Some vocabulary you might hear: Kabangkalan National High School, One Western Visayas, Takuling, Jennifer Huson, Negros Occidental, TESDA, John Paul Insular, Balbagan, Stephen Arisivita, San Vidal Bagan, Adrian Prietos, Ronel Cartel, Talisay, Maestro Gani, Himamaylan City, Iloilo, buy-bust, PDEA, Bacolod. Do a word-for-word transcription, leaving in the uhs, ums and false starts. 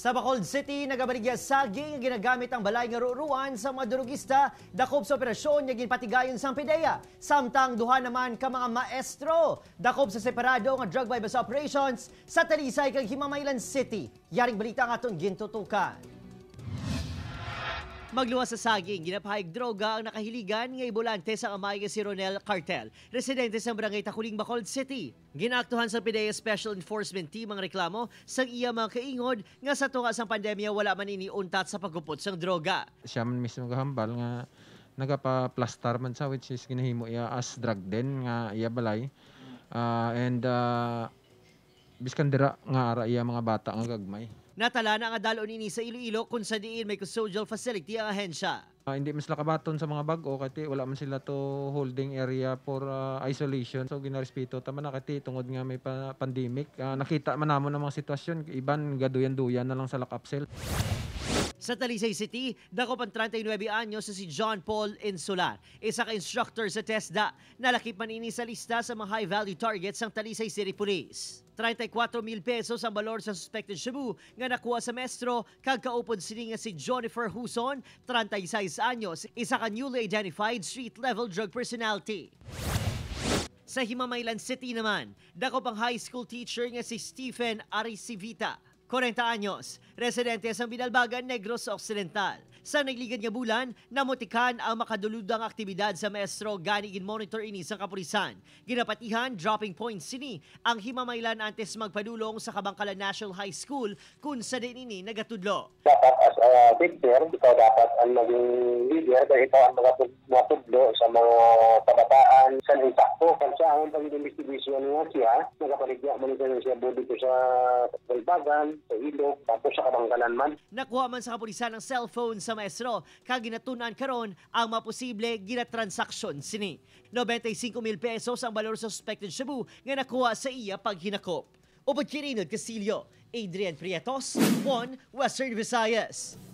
Sa Bacolod City, nagabarigya saging ginagamit ang balay nga ruruan sa mga drugista dakop sa operasyon nga ginpatigayon sa P D E A. Samtang duha naman ka mga maestro dakop sa separado nga drug buy-bust operations sa Talisay kag Himamaylan City. Yaring balita nga aton gintutukan. Magluwas sa saging, ginapahayag droga ang nakahiligan nga ibulante sa amay nga si Ronel Cartel, residente sa barangay Takuling, Bacolod City. Ginaktuhan sa P D E A Special Enforcement Team ang reklamo sang iya mga kaingod nga sa tunga sang pandemya wala man iniuntat sa pagupot sang droga. Siya man mismo gahambal nga nagapaplastar man sa which is ginahimo iya as drug den nga iya balay. Uh, and uh, biskan dira nga ara iya mga bata nga gagmay. Natala na nga dalon ini sa Iloilo kung sa diin may custodial facility ang ahensya. Uh, hindi mas lakabaton sa mga bago kasi wala man sila to holding area for uh, isolation, so ginarespeto tama na kasi tungod nga may pa pandemic. Uh, nakita man namo ng mga sitwasyon iban gaduyan-duyan na lang sa lock-up cell. Sa Talisay City, dakop ang thirty-nine anyos sa si John Paul Insular, isa ka instructor sa TESDA. Nalakip man ini sa lista sa mga high-value targets ng Talisay City Police. thirty-four mil pesos ang balor sa suspected shabu nga nakuha sa maestro kagkaupod sini nga si Jennifer Huson, thirty-six anyos, isa ka newly identified street-level drug personality. Sa Himamaylan City naman, dakop ang high school teacher nga si Stephen Arisivita, forty anyos, residente sa San Vidal Bagan, Negros Occidental. Sa nagligid nga bulan, namutikan ang makaduludang aktibidad sa Maestro Gani monitor ini sa kapulisan. Ginapatihan dropping points sini ang Himamaylan antes magpadulong sa Kabangkalan National High School kung sa din ini nagatudlo. Dapat as a uh, teacher, ikaw dapat ang maging leader dahil ikaw ang makatudlo sa mga kabataan sa insakto. Kansahon pag investigasyon nga siya, nagapaligya monitor siya body ko sa Balbagan, sa Ilog, tapos sa Kabangkalan man. Nakuha man sa kapulisan ang cellphone sa maestro, kaginatunan karon ang maposible ginatransaksyon sini. ninety-five mil pesos ang balor sa suspected shabu nga nakuha sa iya paghinakop. Ubod Kirinod Castillo, Adrian Prietos, One Western Visayas.